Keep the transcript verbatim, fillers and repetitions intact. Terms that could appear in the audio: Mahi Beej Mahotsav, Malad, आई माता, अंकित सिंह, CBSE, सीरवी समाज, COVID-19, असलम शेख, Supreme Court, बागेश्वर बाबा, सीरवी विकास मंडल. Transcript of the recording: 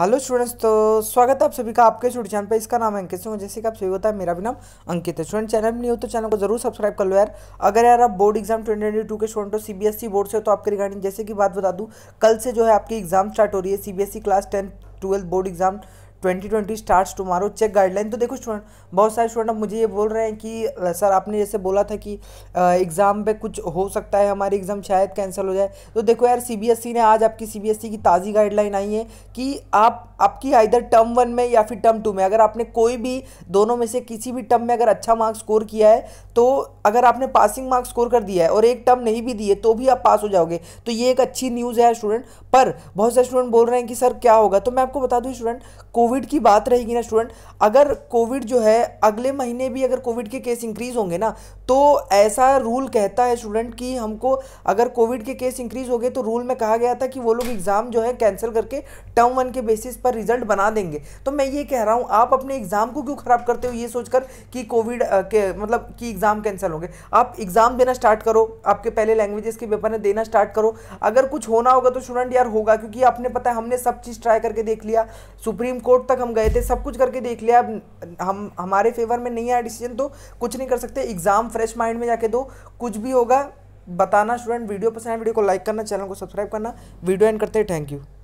Hello students, तो स्वागत है आप सभी का आपके यूट्यूब चैनल पर। इसका नाम है अंकित सिंह। जैसे कि आप सभी होता है, मेरा भी नाम अंकित है। स्टूडेंट, चैनल नहीं हो तो चैनल को जरूर सब्सक्राइब कर लो यार। अगर यार आप board exam twenty twenty two के स्टूडेंट हो, सीबीएसई बोर्ड से हो, तो आपके रिगार्डिंग जैसे कि बात बता दूँ, कल से जो है आपकी एग्जाम स्टार्ट हो रही है। CBSE class tenth twelfth board exam twenty twenty starts tomorrow. Check guideline. तो देखो स्टूडेंट, बहुत सारे स्टूडेंट अब मुझे ये बोल रहे हैं कि सर आपने जैसे बोला था कि एग्ज़ाम पे कुछ हो सकता है, हमारी एग्ज़ाम शायद कैंसिल हो जाए। तो देखो यार, सीबीएसई ने आज आपकी सीबीएसई की ताज़ी गाइडलाइन आई है कि आप आपकी आइदर टर्म वन में या फिर टर्म टू में, अगर आपने कोई भी दोनों में से किसी भी टर्म में अगर अच्छा मार्क्स स्कोर किया है, तो अगर आपने पासिंग मार्क्स स्कोर कर दिया है और एक टर्म नहीं भी दिए तो भी आप पास हो जाओगे। तो ये एक अच्छी न्यूज़ है स्टूडेंट। पर बहुत सारे स्टूडेंट बोल रहे हैं कि सर क्या होगा। तो मैं आपको बता दूँ स्टूडेंट, कोविड की बात रहेगी ना स्टूडेंट, अगर कोविड जो है अगले महीने भी अगर कोविड के केस इंक्रीज़ होंगे ना, तो ऐसा रूल कहता है स्टूडेंट कि हमको अगर कोविड के केस इंक्रीज़ हो गए तो रूल में कहा गया था कि वो लोग एग्ज़ाम जो है कैंसिल करके टर्म वन के बेसिस पर रिजल्ट बना देंगे। तो मैं ये कह रहा हूँ, आप अपने एग्ज़ाम को क्यों ख़राब करते हो ये सोचकर कि कोविड के मतलब कि एग्ज़ाम कैंसिल हो गए। आप एग्ज़ाम देना स्टार्ट करो, आपके पहले लैंग्वेजेस के पेपर में देना स्टार्ट करो। अगर कुछ होना होगा तो स्टूडेंट यार होगा, क्योंकि आपने पता है हमने सब चीज़ ट्राई करके देख लिया, सुप्रीम कोर्ट तक हम गए थे, सब कुछ करके देख लिया। अब हम हमारे फेवर में नहीं आया डिसीजन तो कुछ नहीं कर सकते। एग्जाम फ्रेश माइंड में जाके दो, कुछ भी होगा बताना। स्टूडेंट वीडियो पसंद है, वीडियो को लाइक करना, चैनल को सब्सक्राइब करना। वीडियो एंड करते हैं, थैंक यू।